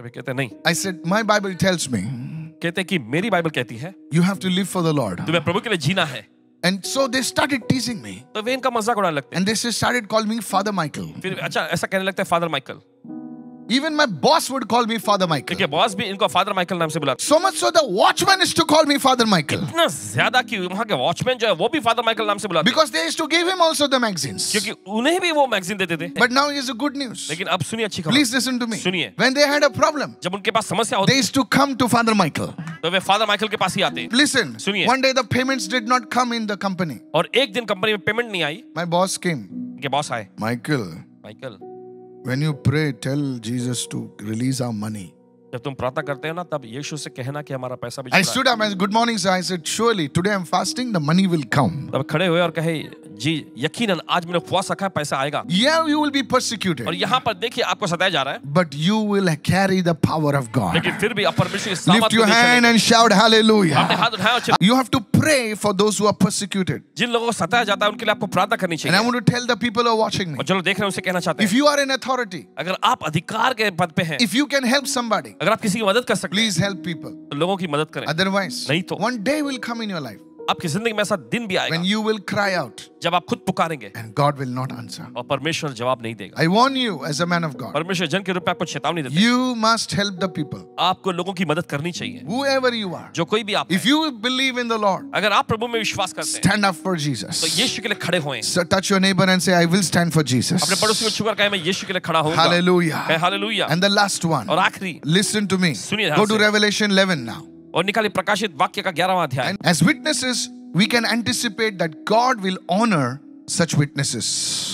तभी कहते, "नहीं." I said, "My Bible tells me." कहते कि मेरी बाइबल कहती है। You have to live for the Lord. तुम्हें प्रभु के लिए जीना है। And so they started teasing me. तो वे इनका मजाक उड़ाने लगते हैं। And they started calling me Father Michael. फिर अच्छा ऐसा कहने लगता है Father Michael. Even my boss would call me Father Michael. क्योंकि boss भी इनको Father Michael नाम से बुलाता। So much so the watchman is to call me Father Michael. इतना ज़्यादा कि वहाँ के watchman जो है वो भी Father Michael नाम से बुलाते। Because they used to give him also the magazines. क्योंकि उन्हें भी वो magazine देते थे। But now here's a good news. लेकिन अब सुनिए अच्छी खबर। Please listen to me. सुनिए। When they had a problem, जब उनके पास समस्या होती, they used to come to Father Michael. तो वे Father Michael के पास ही आते। Listen. सुनिए। One day the payments did not come in the company. और एक दिन कंपनी में payment नहीं आई। My boss came. के boss आए। Michael. Michael. When you pray, tell Jesus to release our money. जब तुम प्रार्थना करते हो ना तब यीशु से कहना कि हमारा पैसा भी। I stood up and said, "Good morning, sir." I said, "Surely today I'm fasting. The money will come." तब खड़े हुए और कहे, जी यकीनन आज मैंने उपवास रखा है, पैसा आएगा। Yeah, you will be persecuted. और यहाँ पर देखिए आपको सताया जा रहा है। But you will carry the power of God. लेकिन फिर भी आप परमेश्वर की सामर्थ्य को देखते हैं। Lift your hand and shout hallelujah. आपने हाथ उठाया और You have to pray for those who are persecuted. जिन लोगों को सताया जाता है उनके लिए आपको प्रार्थना करनी चाहिए। And I want to tell the people who are watching me. और जो लोग देख रहे हैं उनसे कहना चाहते हैं। If you are in authority. अगर आप अधिकार के पद पे हैं। If you can help somebody. अगर आप किसी की मदद कर सकते हैं, प्लीज हेल्प पीपल, लोगों की मदद करें, अदरवाइज नहीं तो one day will come in your life, आपकी जिंदगी में ऐसा दिन भी आएगा, when you will cry out, जब आप खुद पुकारेंगे, and God will not answer, और परमेश्वर जवाब नहीं देगा। I warn you as a man of God, परमेश्वर जन के रूप में आपको चेतावनी देते हैं। You must help the people, आपको लोगों की मदद करनी चाहिए। हूएवर यू आर, जो कोई भी आप, if you believe in the Lord, अगर आप प्रभु में विश्वास करते हैं, स्टैंड अप फॉर जीसस, तो यीशु के लिए खड़े होएं। Touch your neighbour and say I will stand for Jesus. अपने पड़ोसी को छूकर कहें मैं यीशु के लिए खड़ा हूं। हालेलुया, कहे hallelujah. And the last one, और आखिरी, लिसन टू मी, सुनिए, go to Revelation eleven now, और निकालिए प्रकाशित वाक्य का ग्यारहवां अध्याय। As witnesses, we can anticipate that God will honor such witnesses.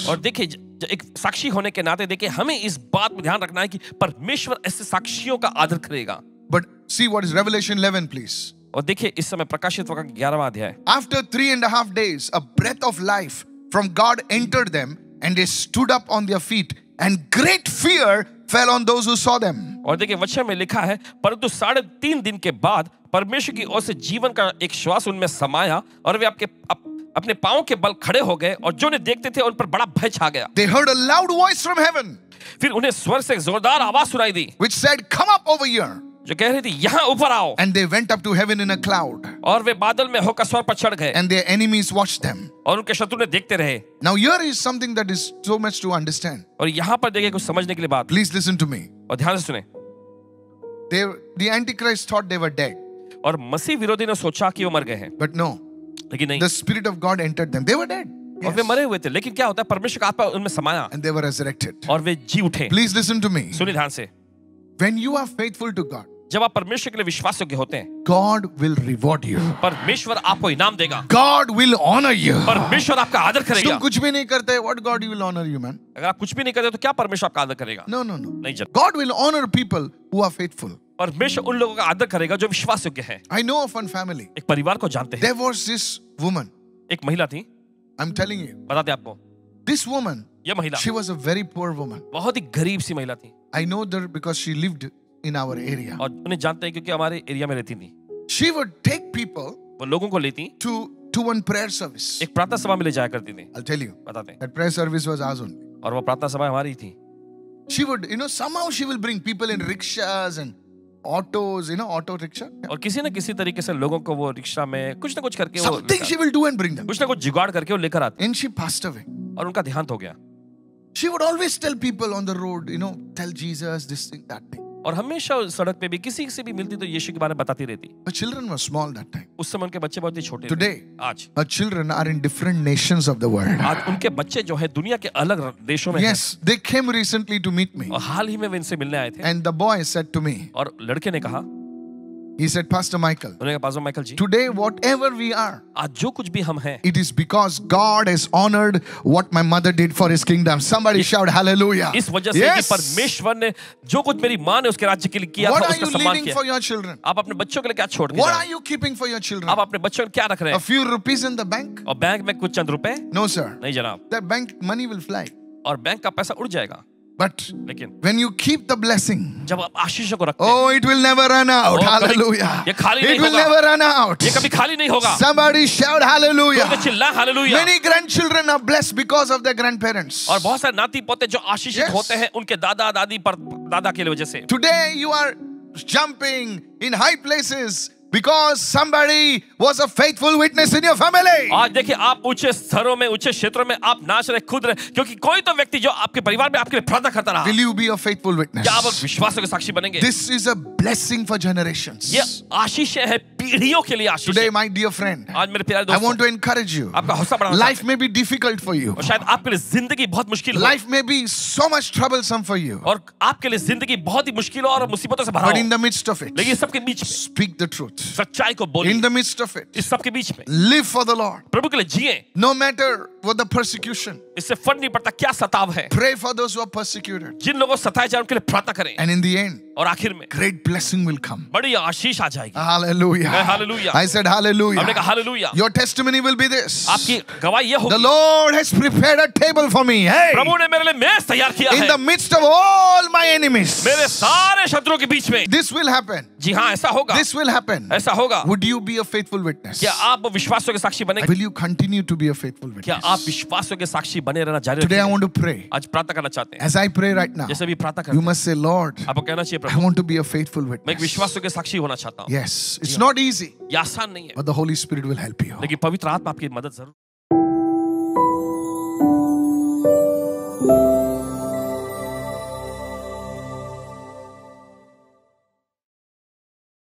और देखिए एक साक्षी होने के नाते देखिए हमें इस बात में ध्यान रखना है कि परमेश्वर ऐसे साक्षियों का आदर करेगा। But see what is Revelation eleven, please. और देखिए इस समय प्रकाशित वाक्य का ग्यारहवां अध्याय। After three and a half days, a breath of life from God entered them, and they stood up on their feet, and great fear fell on those who saw them. और देखिए वचन में लिखा है, परंतु साढ़े तीन दिन के बाद परमेश्वर की ओर से जीवन का एक श्वास उनमें समाया, और वे आपके अप, अपने पांव के बल खड़े हो गए, और जो ने देखते थे उन पर बड़ा भय छा गया. They heard a loud voice from heaven. फिर उन्हें स्वर से जोरदार आवाज सुनाई दी. Which said, "Come up over here." जो कह रही थी यहाँ ऊपर आओ. And they went up to heaven in a cloud. और वे बादल में होकर स्वर्ग पर चढ़ गए. And their enemies watched them. और उनके शत्रु ने देखते रहे. Now here is something that is so much to understand. और यहाँ पर देखिए कुछ समझने के लिए बात. Please listen to me. और ध्यान से सुने. They, the Antichrist thought they were dead. और मसीह विरोधी ने सोचा कि वो मर गए हैं. But no. लेकिन नहीं. The Spirit of God entered them. They were dead. और वे मरे हुए थे, लेकिन क्या होता है परमेश्वर का आत्मा उनमें समाया. And they were resurrected. और वे जी उठे. Please listen to me. सुनिए ध्यान से. When you are faithful to God. जब आप परमेश्वर के लिए विश्वास योग्य होते हैं, God will reward you. परमेश्वर आपको इनाम देगा. God will honor you. परमेश्वर आपका आदर करेगा. तुम कुछ भी नहीं करते, what God will honor you, man? अगर आप कुछ भी नहीं करते तो क्या परमेश्वर आपका आदर करेगा? No, no, no. नहीं जरूर. God will honor people who are faithful. परमेश्वर उन लोगों का आदर करेगा जो विश्वास योग्य हैं. I know of one family. एक परिवार को जानते हैं. There was this woman. एक महिला थी. I'm telling you. बताते आपको. This woman. यह महिला. She was a very poor woman. बहुत ही गरीब सी महिला थी. I know her because she lived in our area. और उन्हें जानते हैं क्योंकि हमारे एरिया में रहती थी. She would take people. वो लोगों को लेती. To to one prayer service. एक प्रार्थना सभा में ले जाया करती थी. I'll tell you. बताते हैं. That prayer service was ours only. और वो प्रार्थना सभा हमारी थी. She would, you know, somehow she will bring people in rickshaws and autos, you know, auto rickshaw. और किसी न किसी तरीके से लोगों को वो रिक्शा में कुछ न कुछ करके वो. Something she will do and bring them. कुछ न कुछ जुगाड़ करके वो लेकर आती. And she passed away. और उनका देहांत हो गया. She would always tell people on the road, you know, tell Jesus this thing, that thing. और हमेशा सड़क पे भी किसी से भी मिलती तो यीशु के बारे में बताती रहती. Her children were small that time. उस समय उनके बच्चे बहुत ही छोटे थे. Today, आज. Her children are in different nations of the world. आज उनके बच्चे जो है दुनिया के अलग देशों में. Yes, they came recently to meet me. और हाल ही में वे इनसे मिलने आए थे. And the boy said to me. और लड़के ने कहा. He said, Pastor Michael. उन्होंने कहा Pastor Michael ji. Today, whatever we are. आज जो कुछ भी हम हैं. It is because God has honored what my mother did for His kingdom. Somebody shout hallelujah. इस वजह से कि परमेश्वर ने जो कुछ मेरी माँ ने उसके राज्य के लिए किया था उसका सम्मान किया. What are you leaving for your children? आप अपने बच्चों के लिए क्या छोड़ के जा रहे हैं? What are you keeping for your children? आप अपने बच्चों के लिए क्या रख रहे हैं? A few rupees in the bank. और बैंक में कुछ चंद रुपए? No sir. नहीं जनाब. That bank money will fly. और बैंक का पैसा उड़ जाएगा. But when you keep the blessing, oh, it will never run out. Hallelujah. It will never run out. Somebody shout hallelujah. Many grandchildren are blessed because of their grandparents. Yes. Today you are jumping in high places. Because somebody was a faithful witness in your family. आज देखिए आप ऊंचे स्तरों में, ऊंचे क्षेत्रों में आप नाच रहे खुद रहे, क्योंकि कोई तो व्यक्ति जो आपके परिवार में आपके लिए प्रार्थना करता रहा. Will you be a faithful witness? क्या आप विश्वासों के साक्षी बनेंगे? This is a blessing for generations. ये आशीष है पीढ़ियों के लिए आशीष. Today, my dear friend, आज मेरे प्यारे दोस्त, I want to encourage you. आपका हौसला बढ़ाना. Life may be difficult for you. और शायद आपके लिए जिंदगी बहुत मुश्किल हो. Life may be so much troublesome for you. और आपके लिए जिंदगी बहुत ही मुश्किल हो और मुसीबतों से भरा हो. But in the midst of it, लेकिन सबके बीच में, speak the truth. सच्चाई को बोलिए. In the midst of it, इस सब के बीच में, live for the Lord. प्रभु के लिए जिए. No matter what the persecution. इससे फर्क नहीं पड़ता क्या सताव है. Pray for those who are persecuted. जिन लोगों सताए जा रहे हैं उनके लिए प्रार्थना करें. And in the end, और आखिर में, great blessing will come. बड़ी आशीष आ जाएगी. Hallelujah. Hallelujah. I said hallelujah. हमने कहा hallelujah. Your testimony will be this. आपकी गवाही ये होगी. The Lord has prepared a table for me. Hey. प्रभु ने मेरे लिए मेज तैयार किया है. In the midst of all my enemies. मेरे सारे शत्रुओं के बीच में. This will happen. जी हाँ ऐसा होगा. This will happen. ऐसा होगा. Would you be a faithful witness? क्या आप विश्वासों के साक्षी बनेंगे? Will you continue to be a faithful witness? क्या आप विश्वासों के साक्षी बने रहना जारी रखेंगे? Today I want to pray. आज प्रार्थना करना चाहते हैं. As I pray right now. जैसे भी प्रार्थना करते हैं. You must say Lord. आपको कहना चाहिए प्रभु. I want to be a faithful witness. मैं विश्वासों के साक्षी होना चाहता हूँ. Yes, it's not easy. ये आसान नहीं है. But the Holy Spirit will help you. लेकिन पवित्र आत्मा आपकी मदद जरूर.